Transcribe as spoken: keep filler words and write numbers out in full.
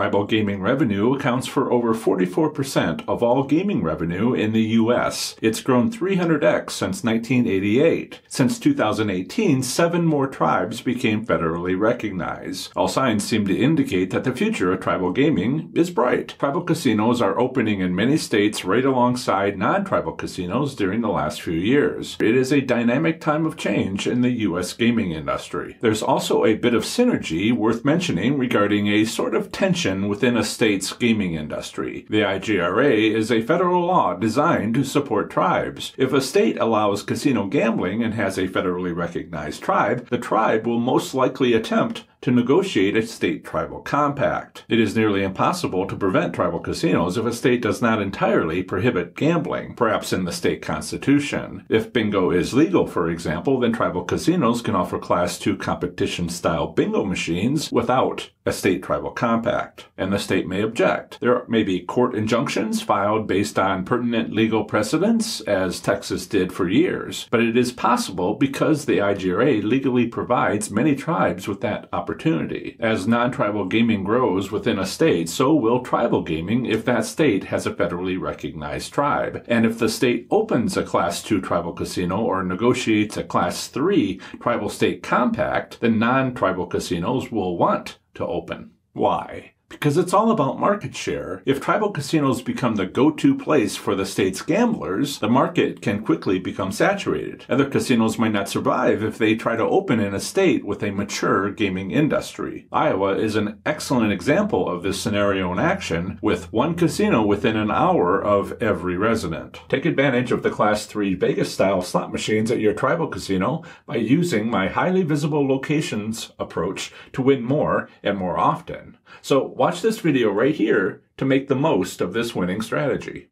Tribal Gaming revenue accounts for over forty-four percent of all gaming revenue in the U S. It's grown three hundred X since nineteen eighty-eight. Since two thousand eighteen, seven more tribes became federally recognized. All signs seem to indicate that the future of tribal gaming is bright. Tribal casinos are opening in many states right alongside non-tribal casinos during the last few years. It is a dynamic time of change in the U S gaming industry. There's also a bit of synergy worth mentioning regarding a sort of tension within a state's gaming industry. The I G R A is a federal law designed to support tribes. If a state allows casino gambling and has a federally recognized tribe, the tribe will most likely attempt to negotiate a state tribal compact. It is nearly impossible to prevent tribal casinos if a state does not entirely prohibit gambling, perhaps in the state constitution. If bingo is legal, for example, then tribal casinos can offer Class two competition-style bingo machines without a state tribal compact, and the state may object. There may be court injunctions filed based on pertinent legal precedents, as Texas did for years, but it is possible because the I G R A legally provides many tribes with that opportunity. Opportunity. As non-tribal gaming grows within a state, so will tribal gaming if that state has a federally recognized tribe. And if the state opens a Class two tribal casino or negotiates a Class three tribal state compact, then non-tribal casinos will want to open. Why? Because it's all about market share. If tribal casinos become the go-to place for the state's gamblers, the market can quickly become saturated. Other casinos might not survive if they try to open in a state with a mature gaming industry. Iowa is an excellent example of this scenario in action, with one casino within an hour of every resident. Take advantage of the Class three Vegas-style slot machines at your tribal casino by using my highly visible locations approach to win more and more often. So watch this video right here to make the most of this winning strategy.